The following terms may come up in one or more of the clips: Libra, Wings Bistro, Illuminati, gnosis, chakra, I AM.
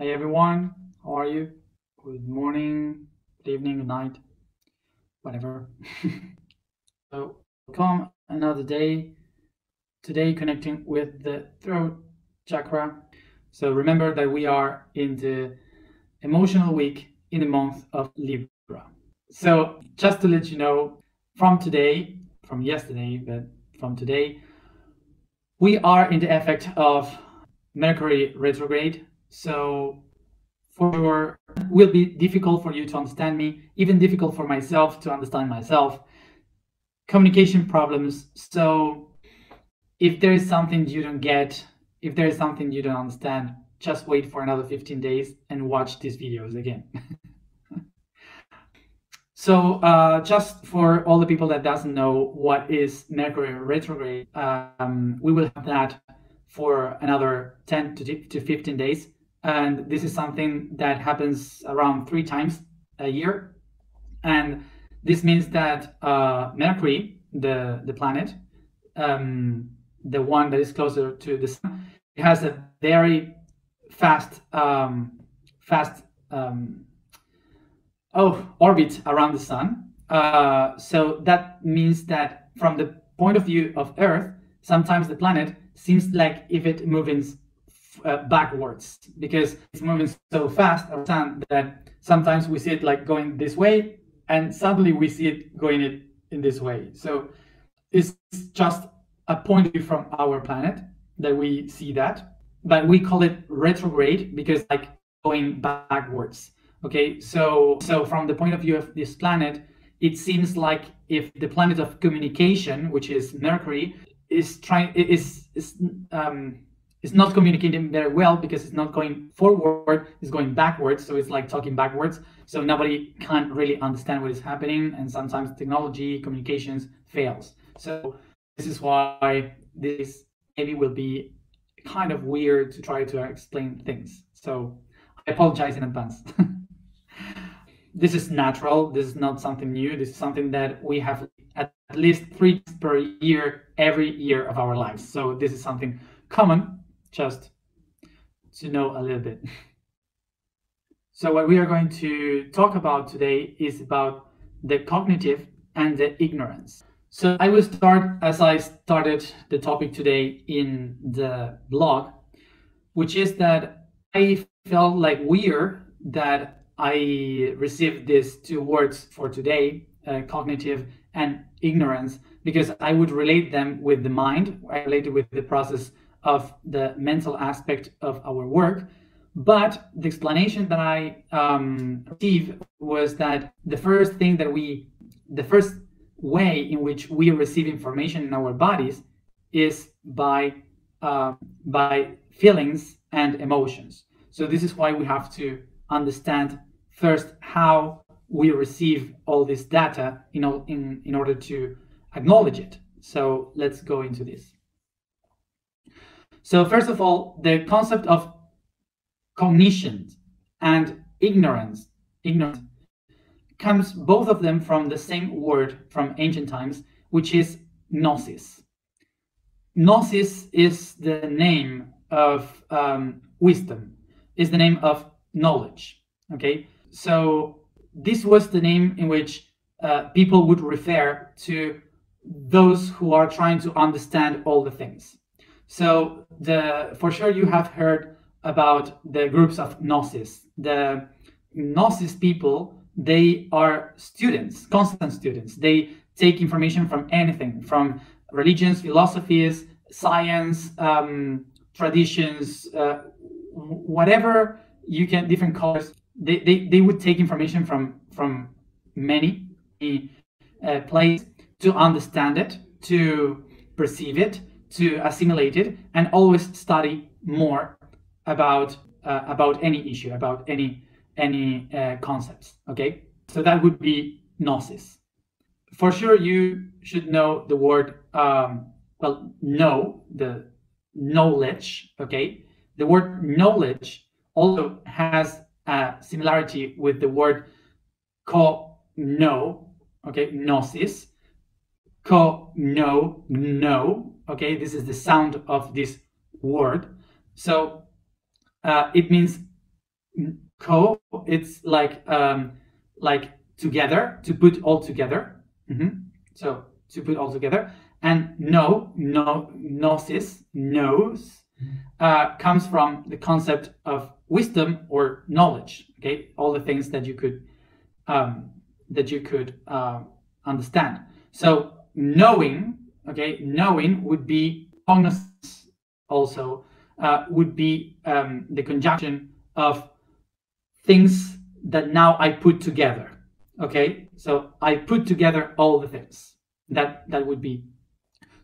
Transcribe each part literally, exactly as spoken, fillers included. Hi everyone, how are you? Good morning, good evening, good night, whatever. So welcome another day. Today connecting with the throat chakra. So remember that we are in the emotional week in the month of Libra. So just to let you know, from today, from yesterday, but from today, we are in the effect of Mercury retrograde. So for sure, it will be difficult for you to understand me, even difficult for myself to understand myself. Communication problems. So if there is something you don't get, if there is something you don't understand, just wait for another fifteen days and watch these videos again. So uh, just for all the people that doesn't know what is Mercury retrograde, um, we will have that for another ten to fifteen days. And this is something that happens around three times a year. And this means that uh, Mercury, the, the planet, um, the one that is closer to the sun, it has a very fast, um, fast um, oh, orbit around the sun. Uh, so that means that from the point of view of Earth, sometimes the planet seems like if it moves uh, backwards, because it's moving so fast around the sun that sometimes we see it like going this way, and suddenly we see it going it in this way. So it's just a point of view from our planet that we see that, but we call it retrograde because like going backwards. Okay, so so from the point of view of this planet, it seems like if the planet of communication, which is Mercury, is trying is is um it's not communicating very well because it's not going forward, it's going backwards. So it's like talking backwards. So nobody can't really understand what is happening, and sometimes technology communications fails. So this is why this maybe will be kind of weird to try to explain things. So I apologize in advance. This is natural. This is not something new. This is something that we have at least three per year, every year of our lives. So this is something common, just to know a little bit. So what we are going to talk about today is about the cognitive and the ignorance. So I will start as I started the topic today in the blog, which is that I felt like weird that I received these two words for today, uh, cognitive and ignorance, because I would relate them with the mind. I related with the process of the mental aspect of our work. But the explanation that I um, received was that the first thing that we, the first way in which we receive information in our bodies is by, uh, by feelings and emotions. So this is why we have to understand first how we receive all this data in, all, in, in order to acknowledge it. So let's go into this. So first of all, the concept of cognition and ignorance, ignorance comes both of them from the same word from ancient times, which is gnosis. Gnosis is the name of um, wisdom, is the name of knowledge. Okay, so this was the name in which uh, people would refer to those who are trying to understand all the things. So the for sure you have heard about the groups of gnosis. The gnosis people, they are students, constant students. They take information from anything, from religions, philosophies, science, um, traditions, uh, whatever. You can different colors. They, they they would take information from from many uh, places to understand it, to perceive it, to assimilate it, and always study more about uh, about any issue, about any any uh, concepts. Okay, so that would be gnosis. For sure, you should know the word um, well, know the knowledge. Okay, the word knowledge also has a similarity with the word co-know, okay, gnosis, co-know, know, okay, this is the sound of this word. So uh, it means co, it's like um, like together, to put all together. Mm-hmm. So to put all together. And no, no, gnosis, knows, uh, comes from the concept of wisdom or knowledge. Okay, all the things that you could um, that you could uh, understand. So knowing, okay, knowing would be cognoscence. Also, uh, would be um, the conjunction of things that now I put together. Okay, so I put together all the things. That that would be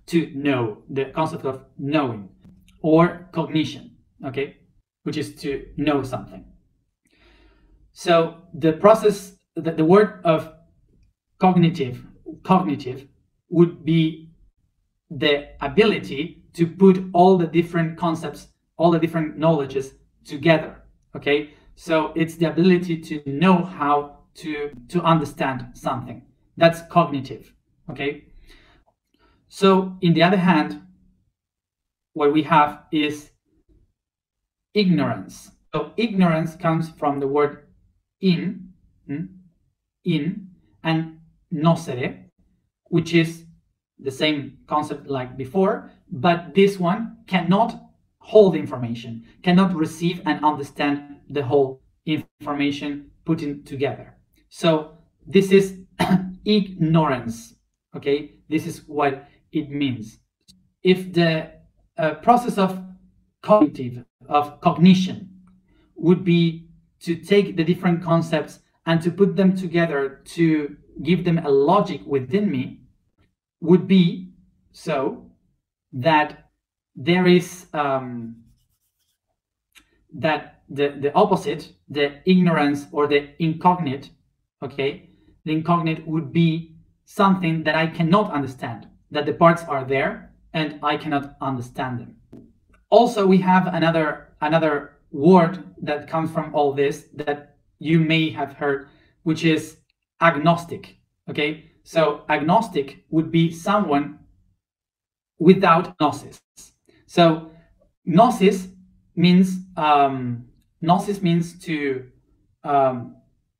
to know, the concept of knowing, or cognition, okay, which is to know something. So the process, the, the word of cognitive, cognitive would be the ability to put all the different concepts, all the different knowledges together, okay? So it's the ability to know how to, to understand something. That's cognitive, okay? So, in the other hand, what we have is ignorance. So, ignorance comes from the word in, in, and nocere, which is the same concept like before, but this one cannot hold information, cannot receive and understand the whole information put in together. So, this is ignorance, okay? This is what it means. If the uh, process of cognitive, of cognition, would be to take the different concepts and to put them together to give them a logic within me, would be so that there is um, that the, the opposite, the ignorance or the incognite, okay, the incognite would be something that I cannot understand, that the parts are there and I cannot understand them. Also, we have another another word that comes from all this that you may have heard, which is agnostic, okay? So agnostic would be someone without gnosis. So gnosis means um, gnosis means to um,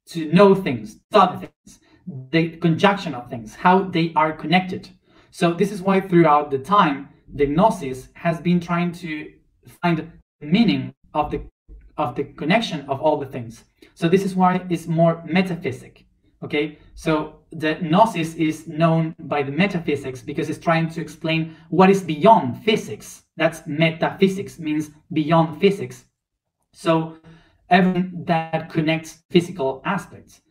to know things, study things, the conjunction of things, how they are connected. So this is why throughout the time, the gnosis has been trying to find the meaning of the, of the connection of all the things. So this is why it's more metaphysic, okay? So the gnosis is known by the metaphysics because it's trying to explain what is beyond physics. That's metaphysics, means beyond physics. So everything that connects physical aspects,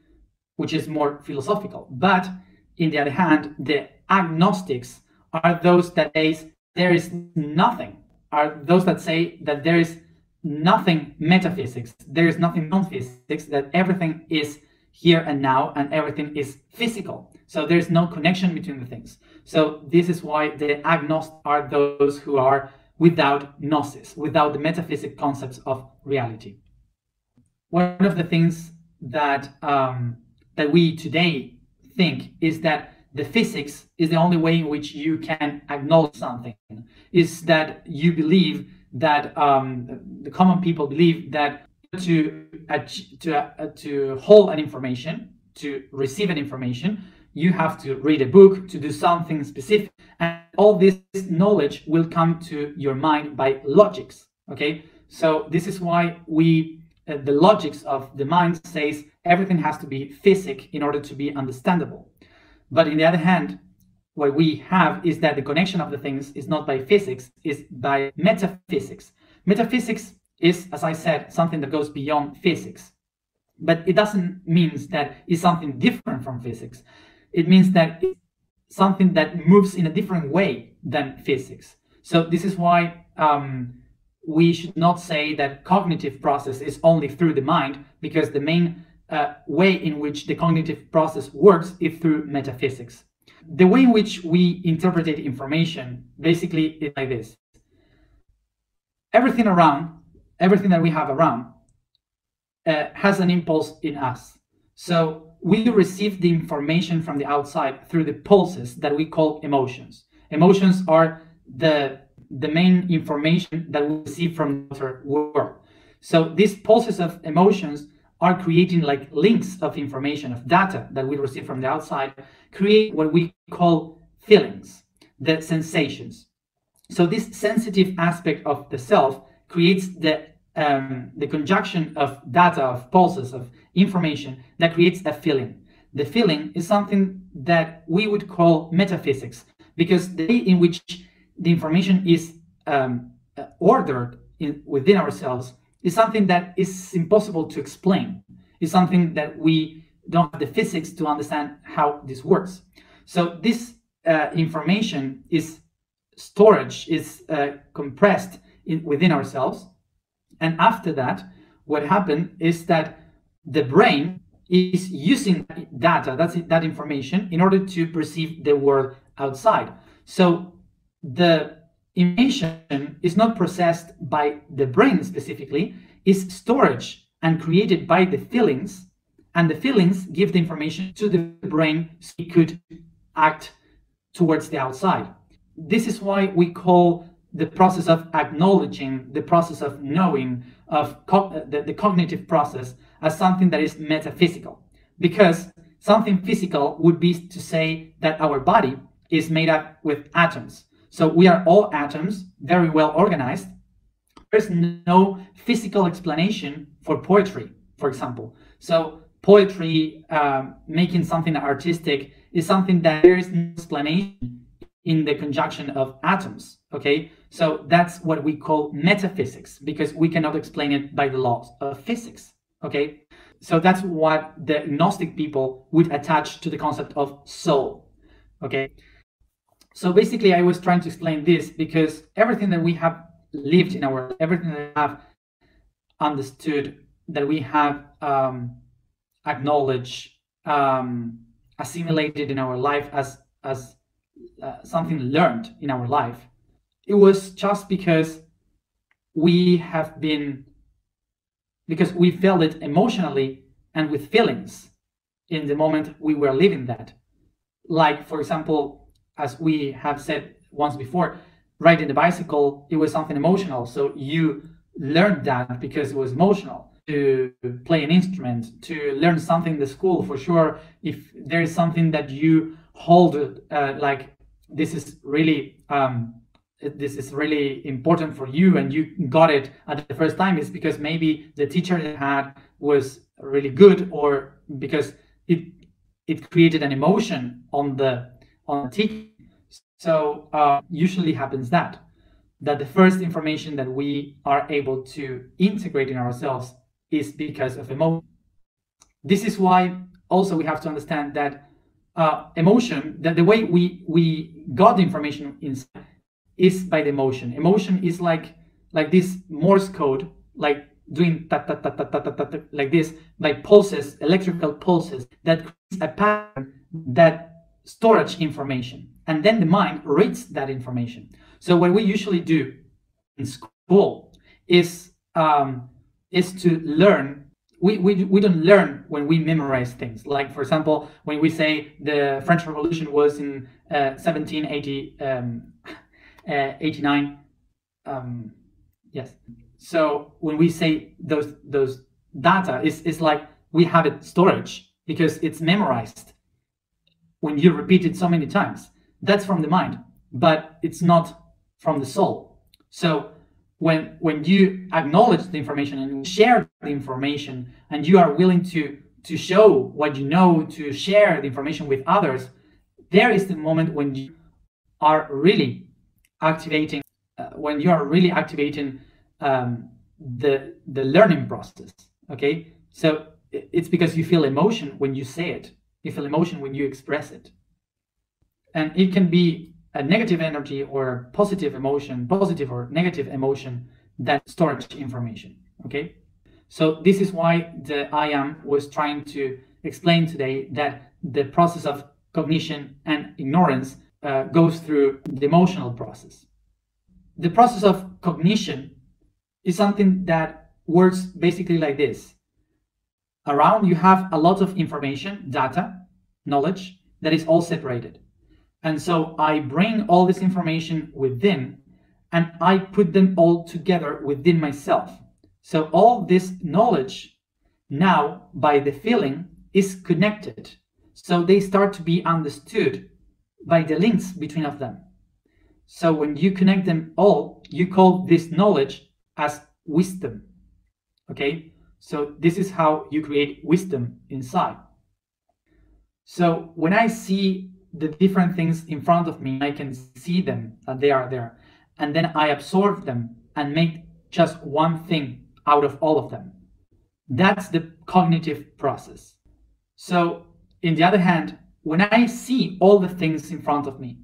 which is more philosophical. But in the other hand, the agnostics are those that say there is nothing, are those that say that there is nothing metaphysics, there is nothing non-physics, that everything is here and now and everything is physical. So there's no connection between the things. So this is why the agnostics are those who are without gnosis, without the metaphysic concepts of reality. One of the things that um, that we today think is that the physics is the only way in which you can acknowledge something, is that you believe that um, the common people believe that to uh, to uh, to hold an information, to receive an information, you have to read a book, to do something specific, and all this knowledge will come to your mind by logics. Okay, so this is why we uh, the logics of the mind says everything has to be physic in order to be understandable. But in the other hand, what we have is that the connection of the things is not by physics, is by metaphysics. Metaphysics is, as I said, something that goes beyond physics. But it doesn't mean that it's something different from physics. It means that it's something that moves in a different way than physics. So this is why um, we should not say that cognitive process is only through the mind, because the main Uh, way in which the cognitive process works is through metaphysics. The way in which we interpret information basically is like this. Everything around, everything that we have around uh, has an impulse in us. So we receive the information from the outside through the pulses that we call emotions. Emotions are the, the main information that we receive from the outer world. So these pulses of emotions are creating like links of information, of data that we receive from the outside, create what we call feelings, the sensations. So this sensitive aspect of the self creates the um, the conjunction of data, of pulses, of information that creates a feeling. The feeling is something that we would call metaphysics, because the way in which the information is um, ordered in, within ourselves is something that is impossible to explain. It's something that we don't have the physics to understand how this works. So this uh, information is storage, is uh, compressed in, within ourselves. And after that, what happened is that the brain is using data, that's it, that information, in order to perceive the world outside. So the information is not processed by the brain specifically, is storage and created by the feelings, and the feelings give the information to the brain so it could act towards the outside. This is why we call the process of acknowledging, the process of knowing, of co the, the cognitive process as something that is metaphysical, because something physical would be to say that our body is made up with atoms. So we are all atoms, very well organized. There's no physical explanation for poetry, for example. So poetry, um, making something artistic, is something that there is no explanation in the conjunction of atoms, okay? So that's what we call metaphysics, because we cannot explain it by the laws of physics, okay? So that's what the Gnostic people would attach to the concept of soul, okay? So basically, I was trying to explain this because everything that we have lived in our life, everything that we have understood, that we have um, acknowledged, um, assimilated in our life as, as Uh, something learned in our life, it was just because we have been, because we felt it emotionally and with feelings in the moment we were living that. Like, for example, as we have said once before, riding the bicycle, it was something emotional. So you learned that because it was emotional. To play an instrument, to learn something in the school, for sure, if there is something that you hold uh, like this is really um this is really important for you and you got it at the first time, is because maybe the teacher you had was really good, or because it it created an emotion on the on the teacher. So uh usually happens that that the first information that we are able to integrate in ourselves is because of emotion. This is why also we have to understand that Uh, emotion, that the way we we got the information inside is by the emotion. Emotion is like like this Morse code, like doing ta ta ta ta ta ta ta, ta like this, by pulses, electrical pulses that creates a pattern that stores information, and then the mind reads that information. So what we usually do in school is um, is to learn. We, we, we don't learn when we memorize things. Like, for example, when we say the French Revolution was in uh, seventeen eighty, um, uh, eighty-nine, um, yes. So when we say those those data, it's, it's like we have it storage because it's memorized. When you repeat it so many times, that's from the mind, but it's not from the soul. So When, when you acknowledge the information and share the information, and you are willing to, to show what you know, to share the information with others, there is the moment when you are really activating, uh, when you are really activating um, the, the learning process, okay? So it's because you feel emotion when you say it. You feel emotion when you express it. And it can be a negative energy or positive emotion, positive or negative emotion that stores information, okay? So this is why the I AM was trying to explain today that the process of cognition and ignorance uh, goes through the emotional process. The process of cognition is something that works basically like this. Around you have a lot of information, data, knowledge, that is all separated. And so I bring all this information within and I put them all together within myself. So all this knowledge now by the feeling is connected. So they start to be understood by the links between of them. So when you connect them all, you call this knowledge as wisdom. Okay, so this is how you create wisdom inside. So when I see the different things in front of me, I can see them, that they are there, and then I absorb them and make just one thing out of all of them. That's the cognitive process. So in the other hand, when I see all the things in front of me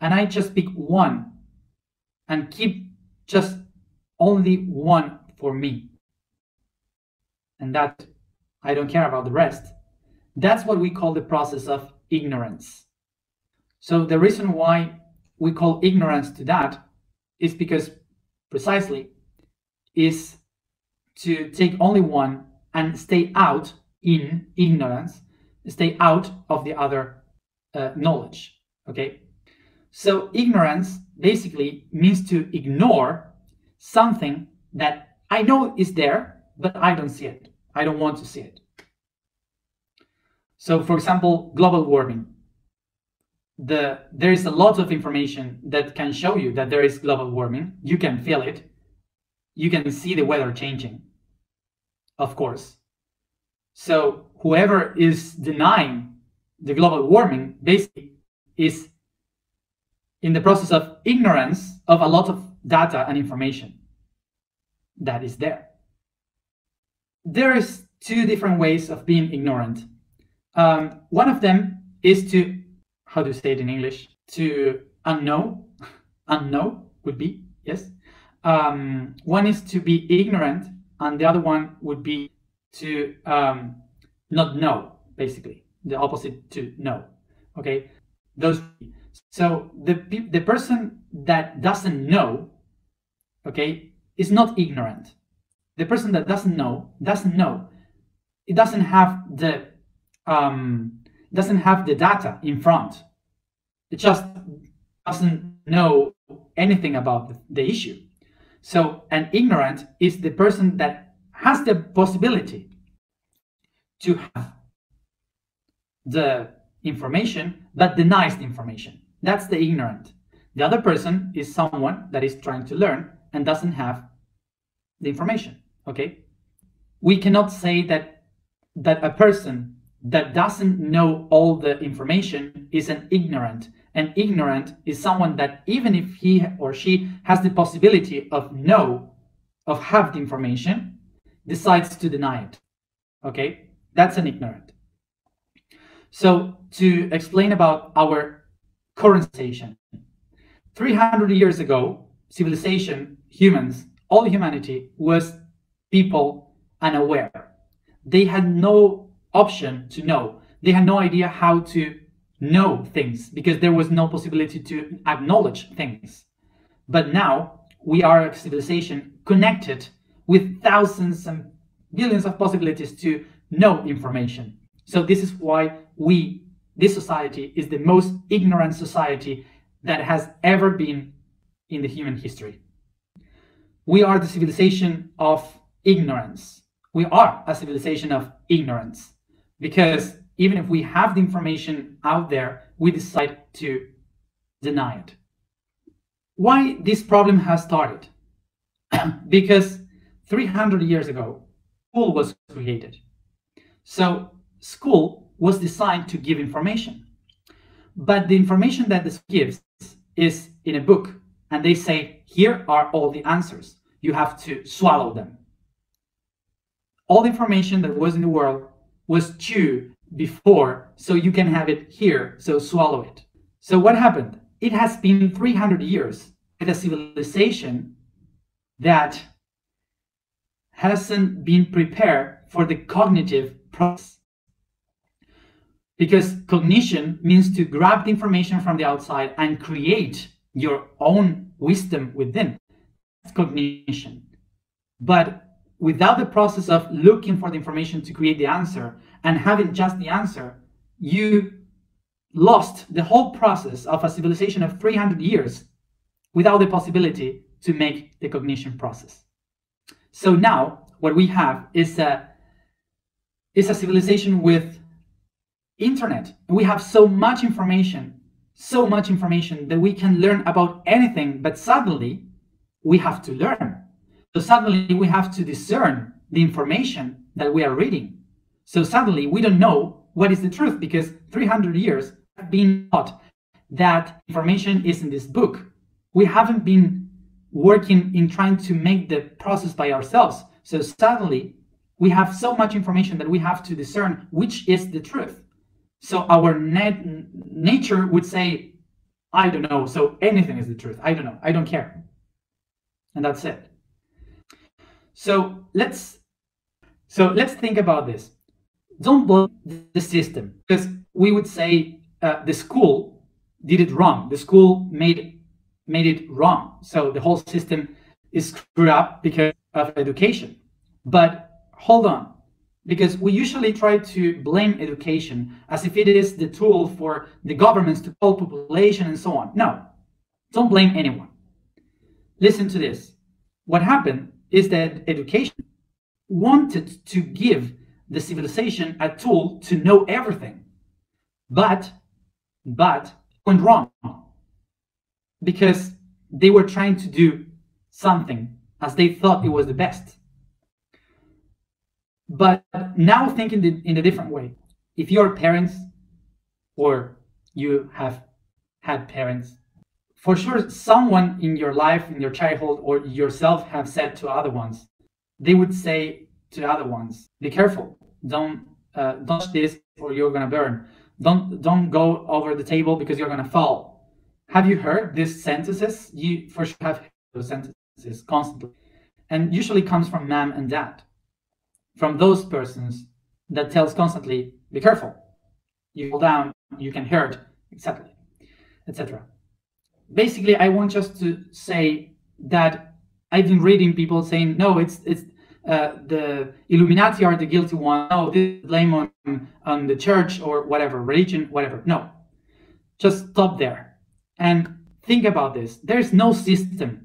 and I just pick one and keep just only one for me, and that I don't care about the rest, that's what we call the process of ignorance. So the reason why we call ignorance to that is because precisely is to take only one and stay out in ignorance, stay out of the other uh, knowledge. Okay, so ignorance basically means to ignore something that I know is there, but I don't see it. I don't want to see it. So, for example, global warming. The, there is a lot of information that can show you that there is global warming. You can feel it. You can see the weather changing, of course. So whoever is denying the global warming basically is in the process of ignorance of a lot of data and information that is there. There is two different ways of being ignorant. Um, one of them is to, how do you say it in English? To unknow, unknow would be, yes. Um, one is to be ignorant, and the other one would be to um, not know, basically, the opposite to know, okay? Those. So the, the person that doesn't know, okay, is not ignorant. The person that doesn't know, doesn't know. It doesn't have the Um, doesn't have the data in front. It just doesn't know anything about the, the issue. So an ignorant is the person that has the possibility to have the information but denies the information. That's the ignorant. The other person is someone that is trying to learn and doesn't have the information. Okay? We cannot say that that a person that doesn't know all the information is an ignorant. An ignorant is someone that even if he or she has the possibility of know, of have the information, decides to deny it. Okay, that's an ignorant. So to explain about our current civilization, three hundred years ago, civilization, humans, all humanity was people unaware. They had no option to know. They had no idea how to know things because there was no possibility to acknowledge things. But now we are a civilization connected with thousands and billions of possibilities to know information. So this is why we, this society, is the most ignorant society that has ever been in the human history. We are the civilization of ignorance. We are a civilization of ignorance. Because even if we have the information out there, we decide to deny it. Why this problem has started? Because three hundred years ago, school was created. So school was designed to give information. But the information that this gives is in a book. And they say, here are all the answers. You have to swallow them. All the information that was in the world was chewed before, so you can have it here, so swallow it. So what happened? It has been three hundred years with a civilization that hasn't been prepared for the cognitive process. Because cognition means to grab the information from the outside and create your own wisdom within. That's cognition. But without the process of looking for the information to create the answer and having just the answer, you lost the whole process of a civilization of three hundred years without the possibility to make the cognition process. So now what we have is a, is a civilization with internet. We have so much information, so much information that we can learn about anything, but suddenly we have to learn. So suddenly we have to discern the information that we are reading. So suddenly we don't know what is the truth, because three hundred years have been taught that information is in this book. We haven't been working in trying to make the process by ourselves. So suddenly we have so much information that we have to discern which is the truth. So our net nature would say, I don't know, so anything is the truth. I don't know, I don't care. And that's it. So let's so let's think about this. Don't blame the system, because we would say uh, the school did it wrong. The school made made it wrong. So the whole system is screwed up because of education. But hold on, because we usually try to blame education as if it is the tool for the governments to control population and so on. No, don't blame anyone. Listen to this. What happened is that education wanted to give the civilization a tool to know everything, but but went wrong, because they were trying to do something as they thought it was the best. But now think in, the, in a different way. If you're parents, or you have had parents, for sure, someone in your life, in your childhood, or yourself have said to other ones, they would say to other ones, be careful, don't uh, don't touch this or you're gonna burn. Don't don't go over the table because you're gonna fall. Have you heard these sentences? You for sure have heard those sentences constantly. And usually comes from mom and dad, from those persons that tells constantly, be careful, you fall down, you can hurt, et cetera, et cetera. Basically, I want just to say that I've been reading people saying, no, it's it's uh, the Illuminati are the guilty one. No, this blame on, on the church or whatever, religion, whatever. No, just stop there and think about this. There's no system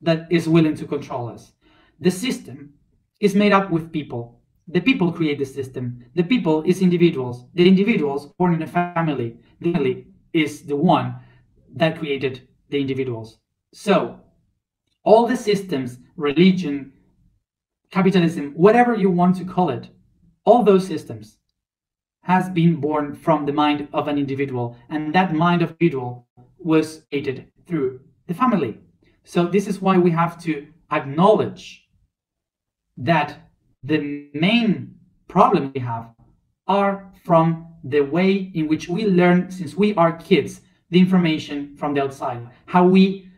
that is willing to control us. The system is made up with people. The people create the system. The people is individuals. The individuals born in a family. The family is the one that created the individuals. So all the systems, religion, capitalism, whatever you want to call it, all those systems has been born from the mind of an individual, and that mind of individual was created through the family. So this is why we have to acknowledge that the main problem we have are from the way in which we learn since we are kids, the information from the outside, how we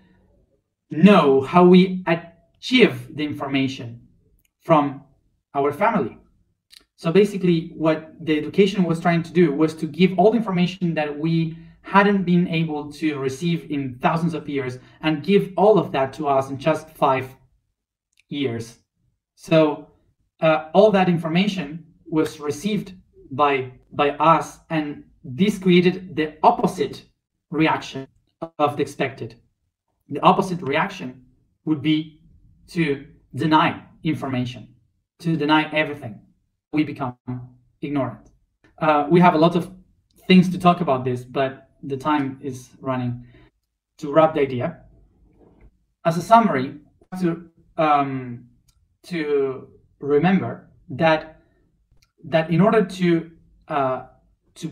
know, how we achieve the information from our family. So basically what the education was trying to do was to give all the information that we hadn't been able to receive in thousands of years and give all of that to us in just five years. So uh, all that information was received by, by us, and this created the opposite reaction of the expected. The opposite reaction would be to deny information, to deny everything. We become ignorant. Uh, we have a lot of things to talk about this, but the time is running. To wrap the idea, as a summary, to um, to remember that that in order to uh, to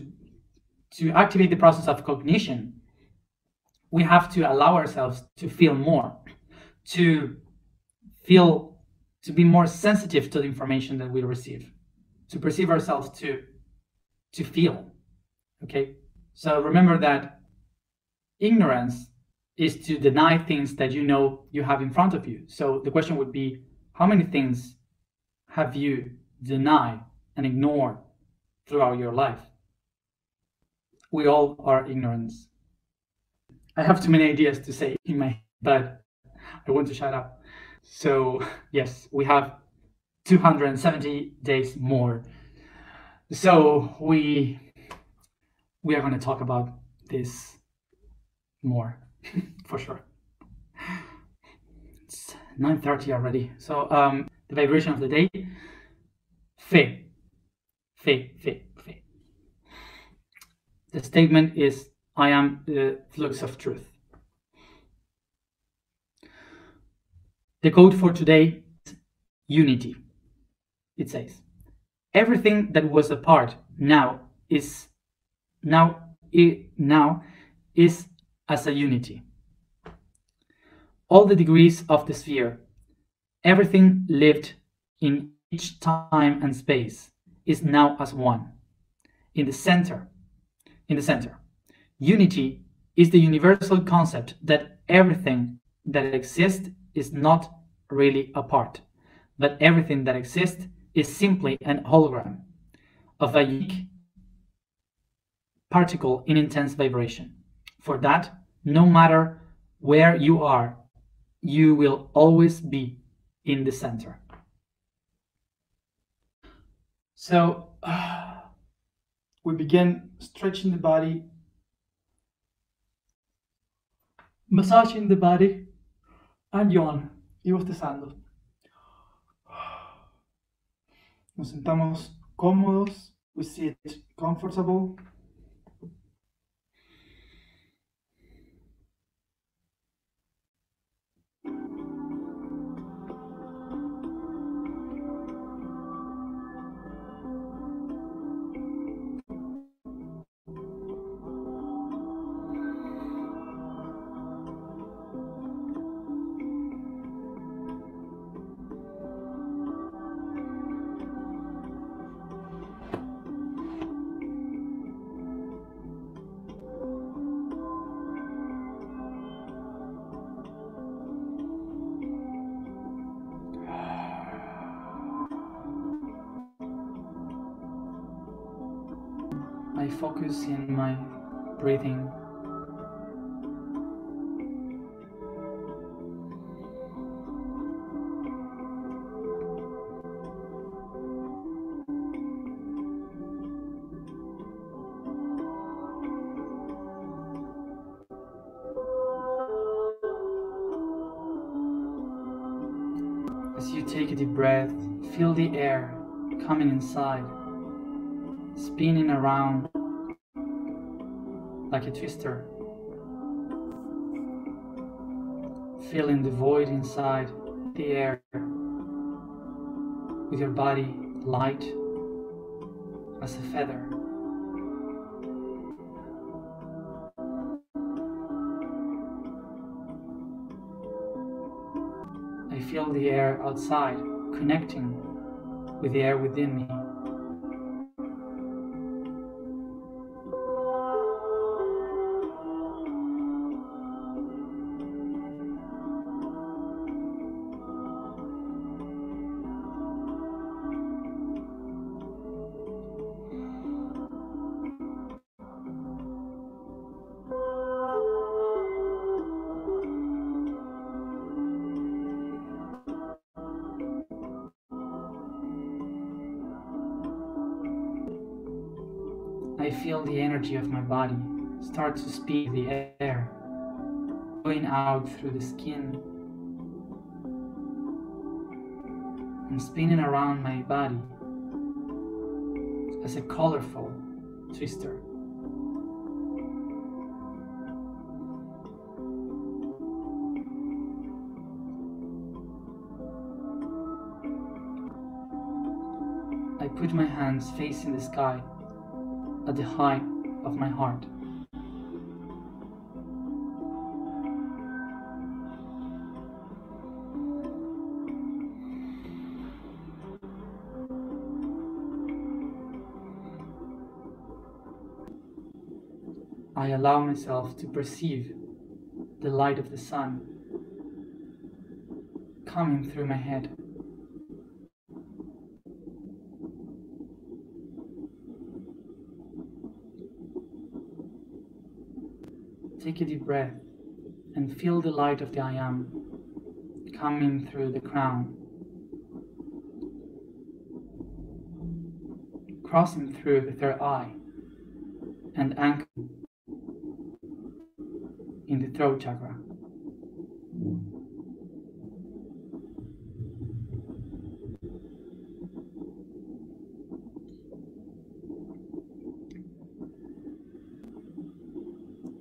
To activate the process of cognition, we have to allow ourselves to feel more, to feel, to be more sensitive to the information that we receive, to perceive ourselves, to, to feel. Okay? So remember that ignorance is to deny things that you know you have in front of you. So the question would be, how many things have you denied and ignored throughout your life? We all are ignorant. I have too many ideas to say in my head, but I want to shut up. So yes, we have two hundred seventy days more. So we we are going to talk about this more for sure. It's nine thirty already. So um, the vibration of the day, fe, fe, fe, fe. The statement is, I am the flux of truth. The code for today is unity. It says, everything that was apart now is now it now is as a unity. All the degrees of the sphere, everything lived in each time and space is now as one. In the center, in the center, unity is the universal concept that everything that exists is not really apart, but everything that exists is simply an hologram of a unique particle in intense vibration. For that, no matter where you are, you will always be in the center. So uh, we begin stretching the body, massaging the body, and yawn y bostezando. Nos sentamos cómodos. We sit comfortable. I focus in my breathing. As you take a deep breath, feel the air coming inside, spinning around like a twister, filling the void inside the air with your body light as a feather. I feel the air outside connecting with the air within me. I feel the energy of my body start to speak the air, going out through the skin and spinning around my body as a colorful twister. I put my hands facing the sky, at the height of my heart. I allow myself to perceive the light of the sun coming through my head. Take a deep breath and feel the light of the I Am coming through the crown, crossing through the third eye and anchoring in the throat chakra.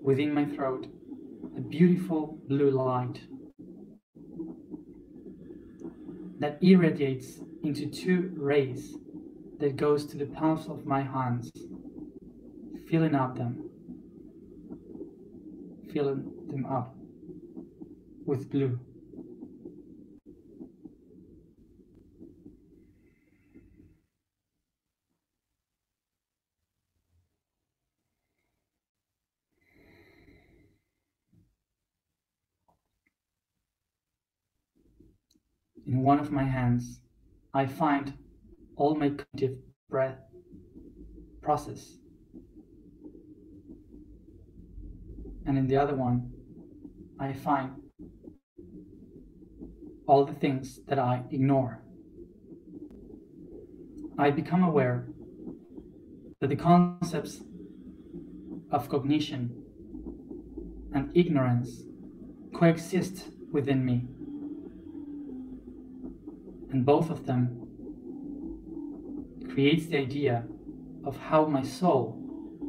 within my throat, a beautiful blue light that irradiates into two rays that goes to the palms of my hands, filling up them, filling them up with blue. In one of my hands, I find all my creative breath process. And in the other one, I find all the things that I ignore. I become aware that the concepts of cognition and ignorance coexist within me. And both of them creates the idea of how my soul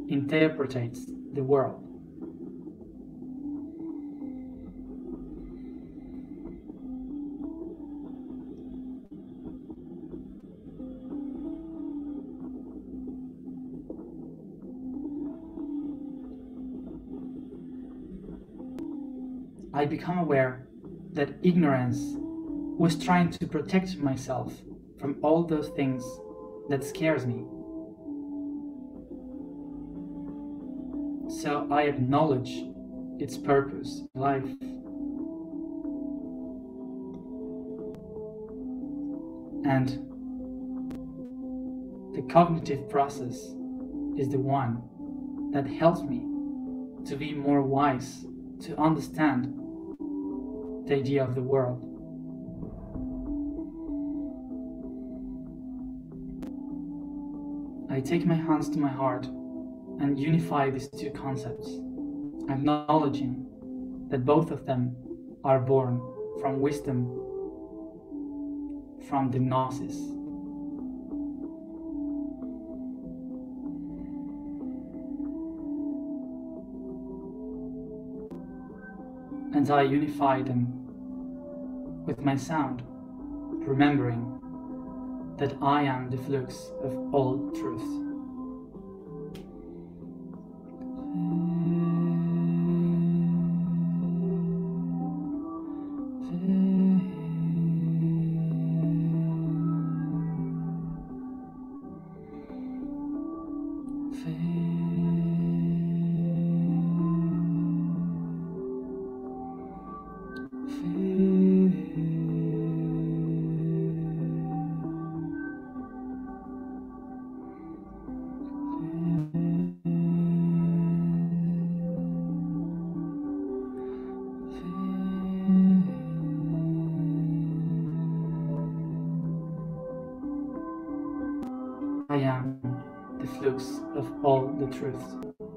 interprets the world. I become aware that ignorance was trying to protect myself from all those things that scares me. So I acknowledge its purpose in life. And the cognitive process is the one that helps me to be more wise, to understand the idea of the world. I take my hands to my heart and unify these two concepts, acknowledging that both of them are born from wisdom, from the gnosis. And I unify them with my sound, remembering that I am the flux of all truth.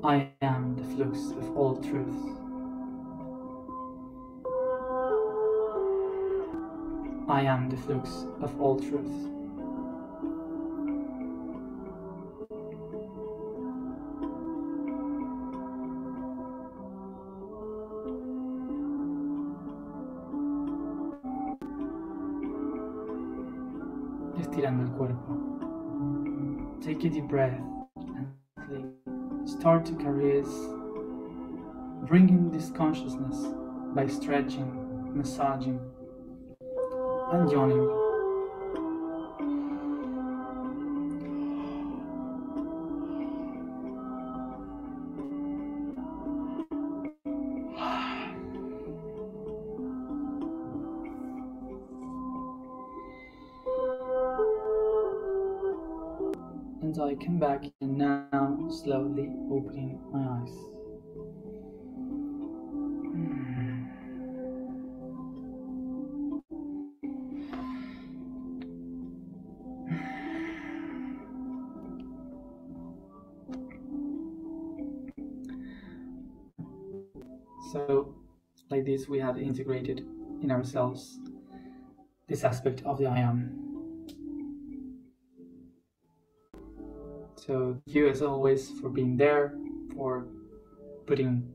I am the flux of all the truth. I am the flux of all truth. I am the flux of all truth. Estirando el cuerpo. Take a deep breath and cling. Start to caress, bringing this consciousness by stretching, massaging, and yawning. And I come back, and now slowly opening my eyes. So, like this, we have integrated in ourselves this aspect of the I am. So thank you as always for being there, for putting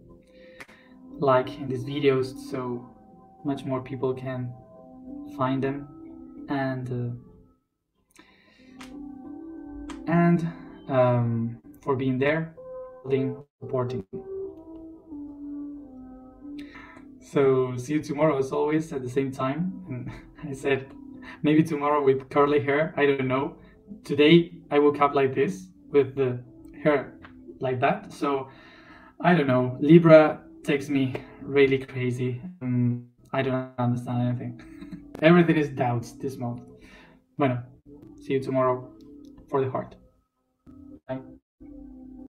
like in these videos so much more people can find them. And uh, and um, for being there, building, supporting. So see you tomorrow as always at the same time. And I said maybe tomorrow with curly hair, I don't know. Today I woke up like this with the hair like that. So I don't know. Libra takes me really crazy. Um, I don't understand anything. Everything is doubts this month. Bueno, see you tomorrow for the heart.